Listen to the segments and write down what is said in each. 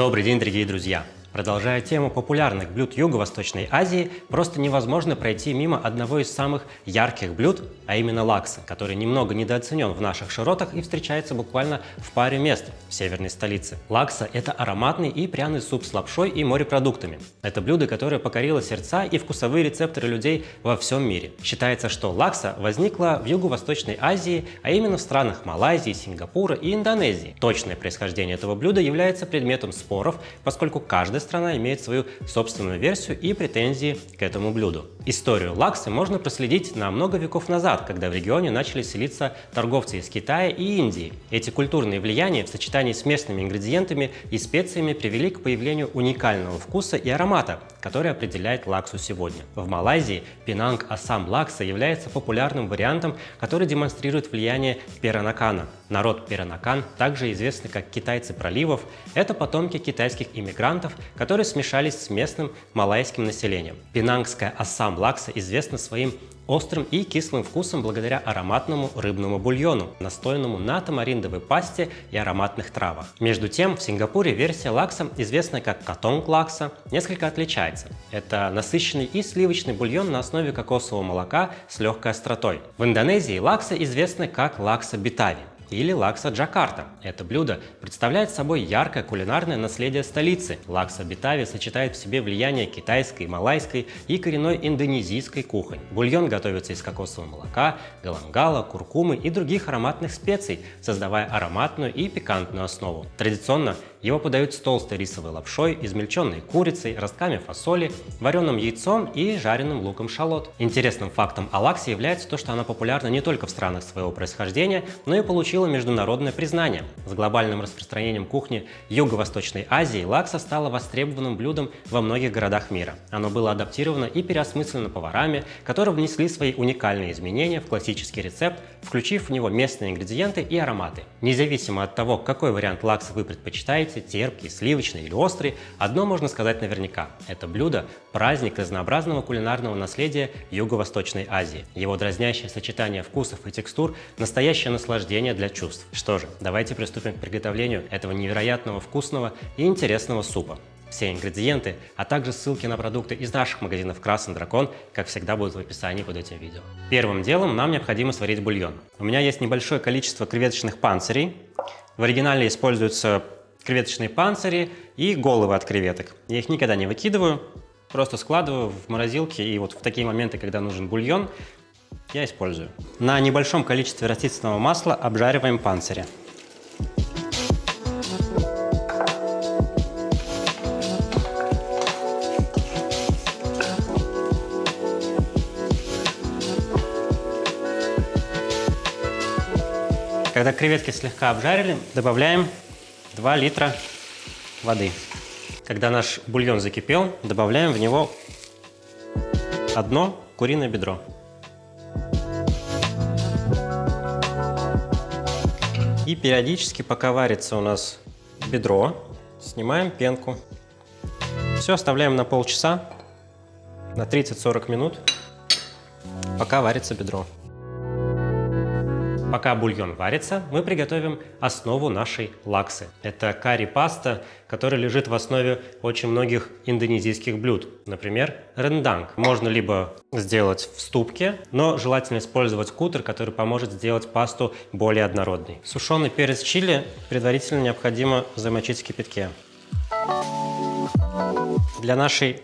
Добрый день, дорогие друзья! Продолжая тему популярных блюд Юго-Восточной Азии, просто невозможно пройти мимо одного из самых ярких блюд, а именно лакса, который немного недооценен в наших широтах и встречается буквально в паре мест в северной столице. Лакса – это ароматный и пряный суп с лапшой и морепродуктами. Это блюдо, которое покорило сердца и вкусовые рецепторы людей во всем мире. Считается, что лакса возникла в Юго-Восточной Азии, а именно в странах Малайзии, Сингапура и Индонезии. Точное происхождение этого блюда является предметом споров, поскольку каждый страна имеет свою собственную версию и претензии к этому блюду. Историю лаксы можно проследить на много веков назад, когда в регионе начали селиться торговцы из Китая и Индии. Эти культурные влияния в сочетании с местными ингредиентами и специями привели к появлению уникального вкуса и аромата, который определяет лаксу сегодня. В Малайзии Пенанг-Ассам-Лакса является популярным вариантом, который демонстрирует влияние Перанакана. Народ Перанакан, также известный как китайцы проливов, это потомки китайских иммигрантов, которые смешались с местным малайским населением. Пенангская Ассам-Лакса известна своим острым и кислым вкусом благодаря ароматному рыбному бульону, настоянному на тамариндовой пасте и ароматных травах. Между тем, в Сингапуре версия лакса, известная как катонг лакса, несколько отличается. Это насыщенный и сливочный бульон на основе кокосового молока с легкой остротой. В Индонезии лакса известна как лакса битави или лакса джакарта. Это блюдо представляет собой яркое кулинарное наследие столицы. Лакса битави сочетает в себе влияние китайской, малайской и коренной индонезийской кухонь. Бульон готовится из кокосового молока, галангала, куркумы и других ароматных специй, создавая ароматную и пикантную основу. Традиционно его подают с толстой рисовой лапшой, измельченной курицей, ростками фасоли, вареным яйцом и жареным луком шалот. Интересным фактом о лаксе является то, что она популярна не только в странах своего происхождения, но и получила международное признание. С глобальным распространением кухни Юго-Восточной Азии лакса стала востребованным блюдом во многих городах мира. Оно было адаптировано и переосмыслено поварами, которые внесли свои уникальные изменения в классический рецепт, включив в него местные ингредиенты и ароматы. Независимо от того, какой вариант лакса вы предпочитаете, терпкий, сливочный или острый, одно можно сказать наверняка – это блюдо – праздник разнообразного кулинарного наследия Юго-Восточной Азии. Его дразнящее сочетание вкусов и текстур – настоящее наслаждение для чувств. Что же, давайте приступим к приготовлению этого невероятного вкусного и интересного супа. Все ингредиенты, а также ссылки на продукты из наших магазинов «Красный Дракон», как всегда, будут в описании под этим видео. Первым делом нам необходимо сварить бульон. У меня есть небольшое количество креветочных панцирей. В оригинале используются креветочные панцири и головы от креветок. Я их никогда не выкидываю, просто складываю в морозилке, и вот в такие моменты, когда нужен бульон, я использую. На небольшом количестве растительного масла обжариваем панцири. Когда креветки слегка обжарили, добавляем 2 литра воды. Когда наш бульон закипел, добавляем в него одно куриное бедро. И периодически, пока варится у нас бедро, снимаем пенку. Все оставляем на полчаса, на 30-40 минут, пока варится бедро. Пока бульон варится, мы приготовим основу нашей лаксы. Это карри-паста, которая лежит в основе очень многих индонезийских блюд. Например, ренданг. Можно либо сделать в ступке, но желательно использовать кутер, который поможет сделать пасту более однородной. Сушеный перец чили предварительно необходимо замочить в кипятке. Для нашей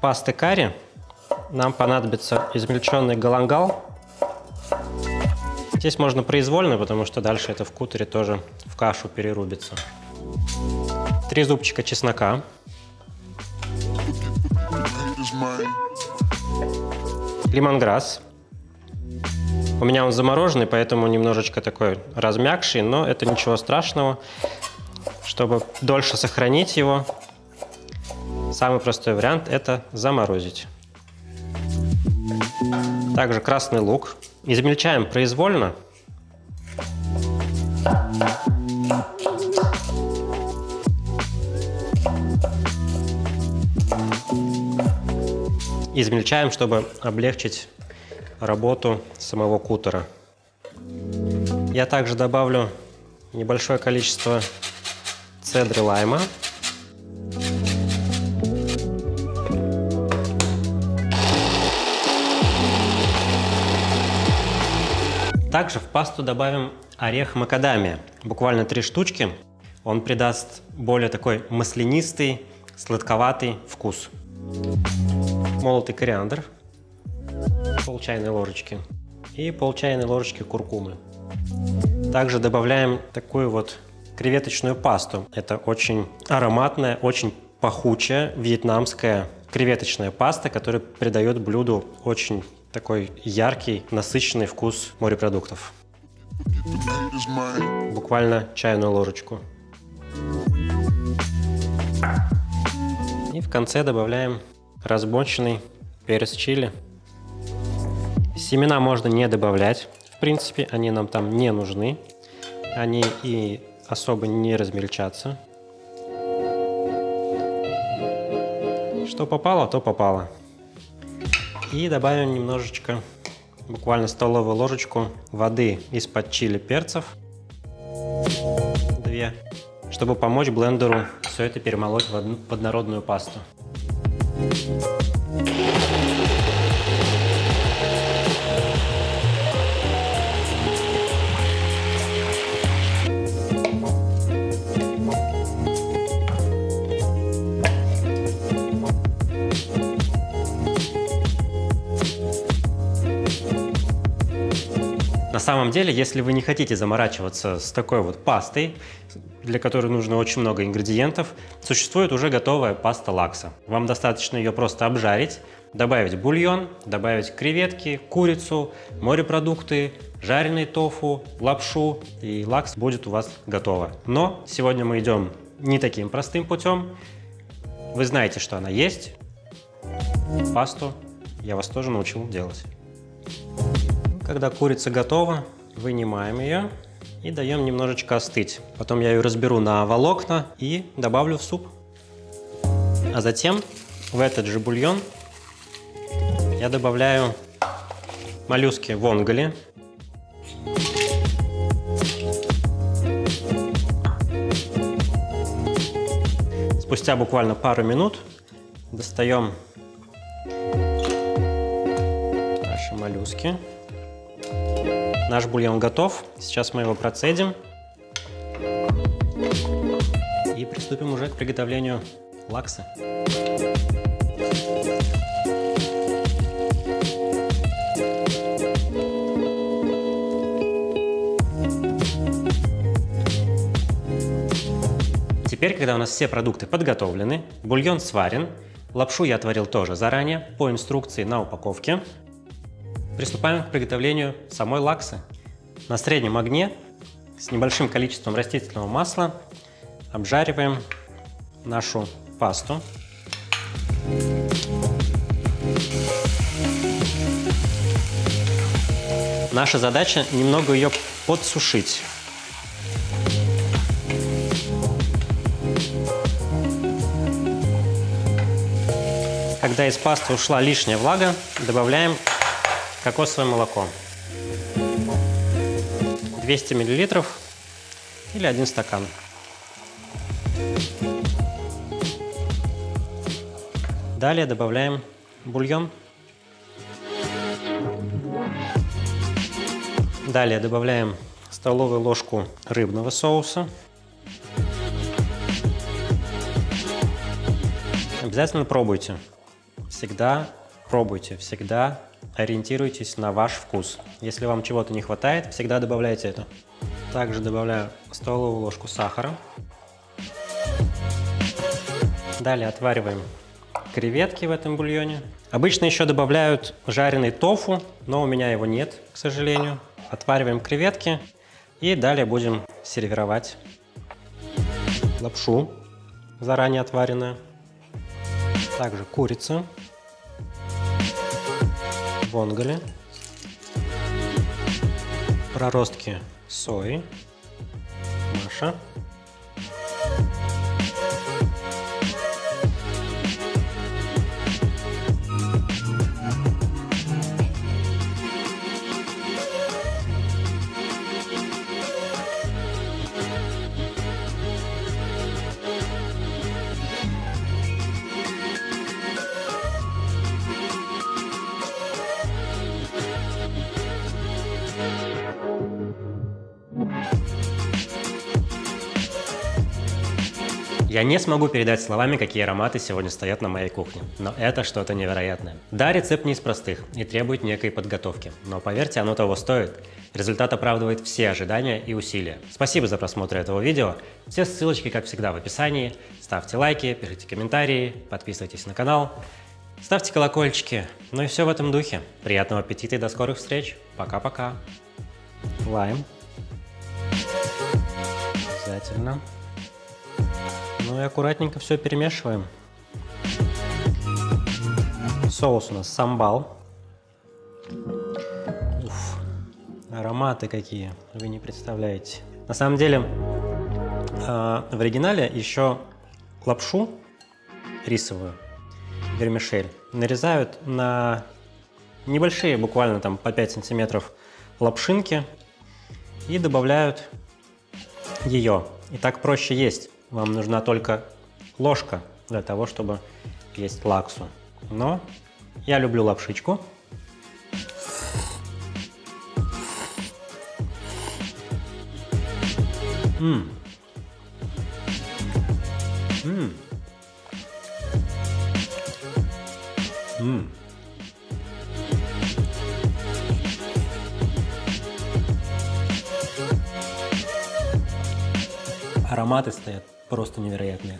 пасты карри нам понадобится измельченный галангал. Здесь можно произвольно, потому что дальше это в кутере тоже в кашу перерубится. 3 зубчика чеснока. Лимонграсс. У меня он замороженный, поэтому немножечко такой размягший, но это ничего страшного. Чтобы дольше сохранить его, самый простой вариант – это заморозить. Также красный лук. Измельчаем произвольно. Измельчаем, чтобы облегчить работу самого кутера. Я также добавлю небольшое количество цедры лайма. Также в пасту добавим орех макадамия, буквально 3 штучки. Он придаст более такой маслянистый, сладковатый вкус. Молотый кориандр, пол чайной ложечки и пол чайной ложечки куркумы. Также добавляем такую вот креветочную пасту. Это очень ароматная, очень пахучая вьетнамская креветочная паста, которая придает блюду очень такой яркий, насыщенный вкус морепродуктов. Буквально чайную ложечку. И в конце добавляем размоченный перец чили. Семена можно не добавлять. В принципе, они нам там не нужны. Они и особо не размельчатся. Что попало, то попало. И добавим немножечко, буквально столовую ложечку воды из-под чили перцев. 2. Чтобы помочь блендеру все это перемолоть в одну поднородную пасту. На самом деле, если вы не хотите заморачиваться с такой вот пастой, для которой нужно очень много ингредиентов, существует уже готовая паста лакса. Вам достаточно ее просто обжарить, добавить бульон, добавить креветки, курицу, морепродукты, жареный тофу, лапшу, и лакс будет у вас готова. Но сегодня мы идем не таким простым путем. Вы знаете, что она есть. Пасту я вас тоже научил делать. Когда курица готова, вынимаем ее и даем немножечко остыть. Потом я ее разберу на волокна и добавлю в суп. А затем в этот же бульон я добавляю моллюски вонголе. Спустя буквально пару минут достаем наши моллюски. Наш бульон готов. Сейчас мы его процедим и приступим уже к приготовлению лаксы. Теперь, когда у нас все продукты подготовлены, бульон сварен, лапшу я отварил тоже заранее по инструкции на упаковке. Приступаем к приготовлению самой лаксы. На среднем огне с небольшим количеством растительного масла обжариваем нашу пасту. Наша задача немного ее подсушить. Когда из пасты ушла лишняя влага, добавляем кокосовое молоко, 200 мл или 1 стакан. Далее добавляем бульон. Далее добавляем столовую ложку рыбного соуса. Обязательно пробуйте. Всегда пробуйте, всегда ориентируйтесь на ваш вкус. Если вам чего-то не хватает, всегда добавляйте это. Также добавляю столовую ложку сахара. Далее отвариваем креветки в этом бульоне. Обычно еще добавляют жареный тофу, но у меня его нет, к сожалению. Отвариваем креветки и далее будем сервировать лапшу, заранее отваренную. Также курица. Вонголе, проростки сои, маша, Я не смогу передать словами, какие ароматы сегодня стоят на моей кухне, но это что-то невероятное. Да, рецепт не из простых и требует некой подготовки, но поверьте, оно того стоит. Результат оправдывает все ожидания и усилия. Спасибо за просмотр этого видео. Все ссылочки, как всегда, в описании. Ставьте лайки, пишите комментарии, подписывайтесь на канал, ставьте колокольчики. Ну и все в этом духе. Приятного аппетита и до скорых встреч. Пока-пока. Лайм. Обязательно. Ну и аккуратненько все перемешиваем. Соус у нас самбал. Уф, ароматы какие, вы не представляете. На самом деле, в оригинале еще лапшу рисовую, вермишель, нарезают на небольшие, буквально там по 5 сантиметров лапшинки и добавляют ее. И так проще есть. Вам нужна только ложка для того, чтобы есть лаксу. Но я люблю лапшичку. Ароматы стоят просто невероятные.